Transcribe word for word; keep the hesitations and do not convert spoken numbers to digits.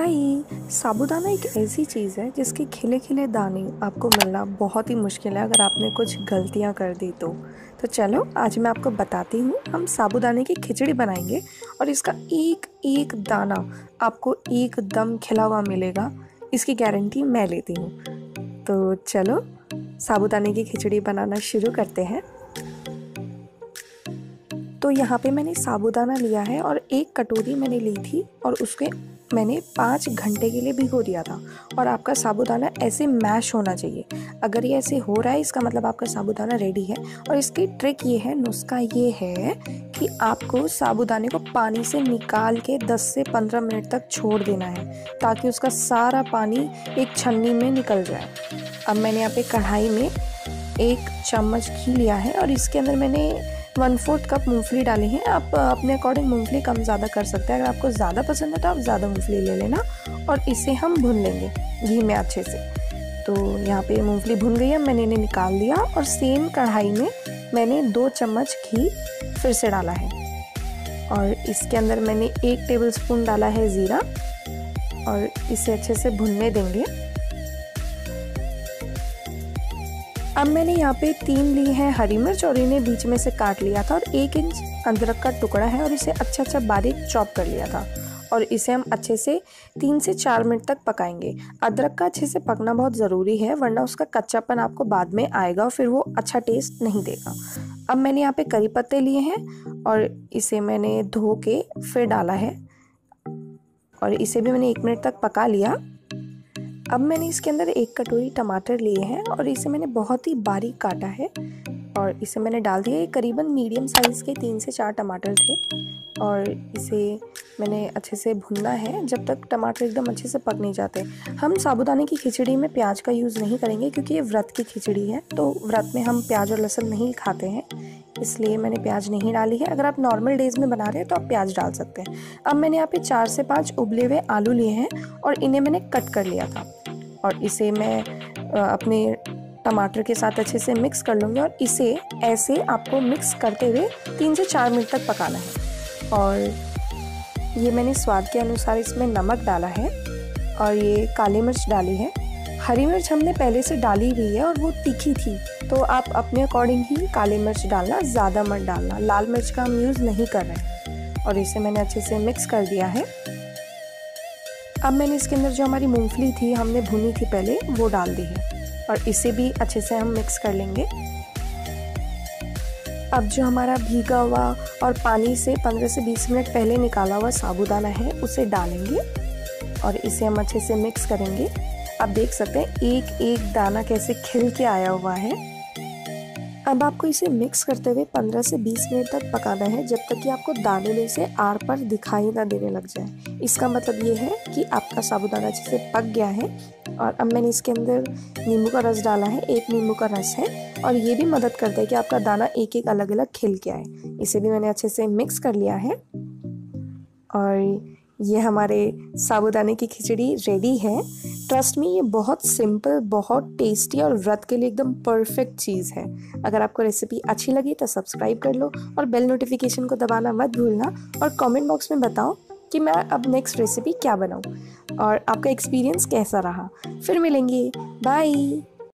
Bye. साबूदाना एक ऐसी चीज़ है जिसके खिले खिले दाने आपको मिलना बहुत ही मुश्किल है अगर आपने कुछ गलतियां कर दी तो तो चलो आज मैं आपको बताती हूँ। हम साबूदाने की खिचड़ी बनाएंगे और इसका एक एक दाना आपको एकदम खिला हुआ मिलेगा, इसकी गारंटी मैं लेती हूँ। तो चलो साबूदाने की खिचड़ी बनाना शुरू करते हैं। तो यहाँ पे मैंने साबूदाना लिया है और एक कटोरी मैंने ली थी और उसके मैंने पाँच घंटे के लिए भिगो दिया था। और आपका साबूदाना ऐसे मैश होना चाहिए। अगर ये ऐसे हो रहा है इसका मतलब आपका साबूदाना रेडी है। और इसकी ट्रिक ये है, नुस्खा ये है कि आपको साबूदाने को पानी से निकाल के दस से पंद्रह मिनट तक छोड़ देना है ताकि उसका सारा पानी एक छन्नी में निकल जाए। अब मैंने यहाँ पे कढ़ाई में एक चम्मच घी लिया है और इसके अंदर मैंने वन फोर्थ कप मूंगफली डाली है। आप अपने अकॉर्डिंग मूंगफली कम ज़्यादा कर सकते हैं, अगर आपको ज़्यादा पसंद है तो आप ज़्यादा मूंगफली ले लेना। और इसे हम भून लेंगे घी में अच्छे से। तो यहाँ पे मूंगफली भून गई है, मैंने इन्हें निकाल दिया और सेम कढ़ाई में मैंने दो चम्मच घी फिर से डाला है और इसके अंदर मैंने एक टेबल स्पून डाला है ज़ीरा और इसे अच्छे से भुनने देंगे। अब मैंने यहाँ पे तीन ली है हरी मिर्च और इन्हें बीच में से काट लिया था और एक इंच अदरक का टुकड़ा है और इसे अच्छा अच्छा बारीक चॉप कर लिया था और इसे हम अच्छे से तीन से चार मिनट तक पकाएंगे। अदरक का अच्छे से पकना बहुत ज़रूरी है वरना उसका कच्चापन आपको बाद में आएगा और फिर वो अच्छा टेस्ट नहीं देगा। अब मैंने यहाँ पे करी पत्ते लिए हैं और इसे मैंने धो के फिर डाला है और इसे भी मैंने एक मिनट तक पका लिया। अब मैंने इसके अंदर एक कटोरी टमाटर लिए हैं और इसे मैंने बहुत ही बारीक काटा है और इसे मैंने डाल दिया। ये करीबन मीडियम साइज़ के तीन से चार टमाटर थे और इसे मैंने अच्छे से भुनना है जब तक टमाटर एकदम अच्छे से पक नहीं जाते। हम साबूदाने की खिचड़ी में प्याज का यूज़ नहीं करेंगे क्योंकि ये व्रत की खिचड़ी है, तो व्रत में हम प्याज और लहसुन नहीं खाते हैं, इसलिए मैंने प्याज नहीं डाली है। अगर आप नॉर्मल डेज़ में बना रहे हैं तो आप प्याज डाल सकते हैं। अब मैंने यहाँ पे चार से पाँच उबले हुए आलू लिए हैं और इन्हें मैंने कट कर लिया था और इसे मैं अपने टमाटर के साथ अच्छे से मिक्स कर लूँगी और इसे ऐसे आपको मिक्स करते हुए तीन से चार मिनट तक पकाना है। और ये मैंने स्वाद के अनुसार इसमें नमक डाला है और ये काली मिर्च डाली है। हरी मिर्च हमने पहले से डाली हुई है और वो तीखी थी, तो आप अपने अकॉर्डिंग ही काली मिर्च डालना, ज़्यादा मत डालना। लाल मिर्च का हम यूज़ नहीं कर रहे हैं और इसे मैंने अच्छे से मिक्स कर दिया है। अब मैंने इसके अंदर जो हमारी मूंगफली थी हमने भुनी थी पहले, वो डाल दी है और इसे भी अच्छे से हम मिक्स कर लेंगे। अब जो हमारा भीगा हुआ और पानी से पंद्रह से बीस मिनट पहले निकाला हुआ साबूदाना है उसे डालेंगे और इसे हम अच्छे से मिक्स करेंगे। आप देख सकते हैं एक एक दाना कैसे खिल के आया हुआ है। अब आपको इसे मिक्स करते हुए पंद्रह से बीस मिनट तक पकाना है जब तक कि आपको दाने में से आर पर दिखाई ना देने लग जाए। इसका मतलब ये है कि आपका साबूदाना अच्छे से पक गया है। और अब मैंने इसके अंदर नींबू का रस डाला है, एक नींबू का रस है और ये भी मदद करता है कि आपका दाना एक एक अलग अलग खिल के आए। इसे भी मैंने अच्छे से मिक्स कर लिया है और ये हमारे साबूदाने की खिचड़ी रेडी है। ट्रस्ट मी, ये बहुत सिंपल, बहुत टेस्टी और व्रत के लिए एकदम परफेक्ट चीज़ है। अगर आपको रेसिपी अच्छी लगी तो सब्सक्राइब कर लो और बेल नोटिफिकेशन को दबाना मत भूलना। और कमेंट बॉक्स में बताओ कि मैं अब नेक्स्ट रेसिपी क्या बनाऊं और आपका एक्सपीरियंस कैसा रहा। फिर मिलेंगे, बाय।